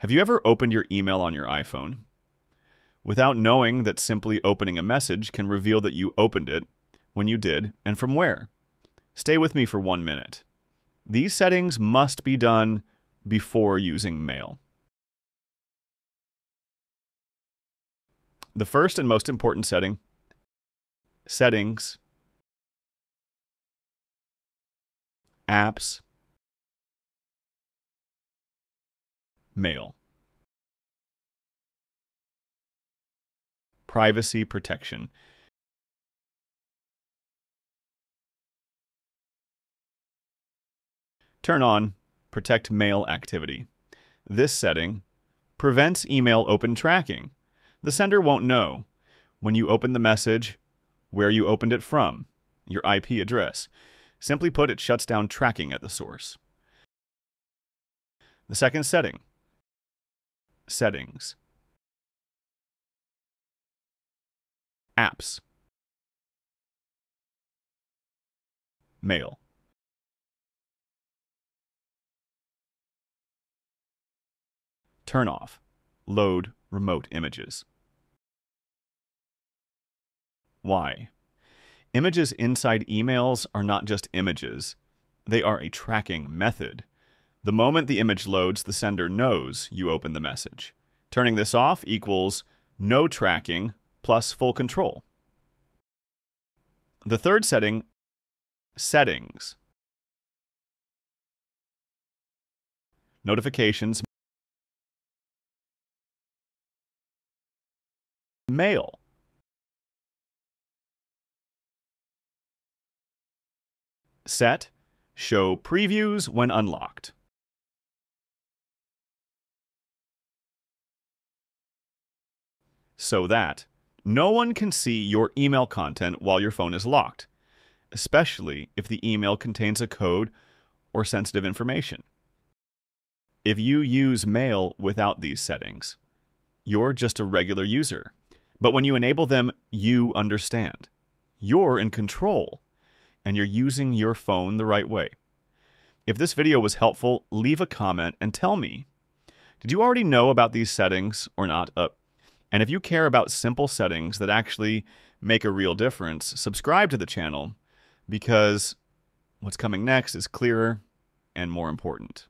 Have you ever opened your email on your iPhone? Without knowing that simply opening a message can reveal that you opened it, when you did, and from where. Stay with me for 1 minute. These settings must be done before using Mail. The first and most important setting, Settings, Apps, Mail. Privacy Protection. Turn on Protect Mail Activity. This setting prevents email open tracking. The sender won't know when you opened the message, where you opened it from, your IP address. Simply put, it shuts down tracking at the source. The second setting, Settings, Apps, Mail. Turn off Load Remote Images. Why? Images inside emails are not just images. They are a tracking method. The moment the image loads, the sender knows you opened the message. Turning this off equals no tracking plus full control. The third setting, Settings, Notifications, Mail. Set Show Previews when unlocked. So that no one can see your email content while your phone is locked, especially if the email contains a code or sensitive information. If you use Mail without these settings, you're just a regular user. But when you enable them, you understand. You're in control, and you're using your phone the right way. If this video was helpful, leave a comment and tell me, did you already know about these settings or not? And if you care about simple settings that actually make a real difference, subscribe to the channel, because what's coming next is clearer and more important.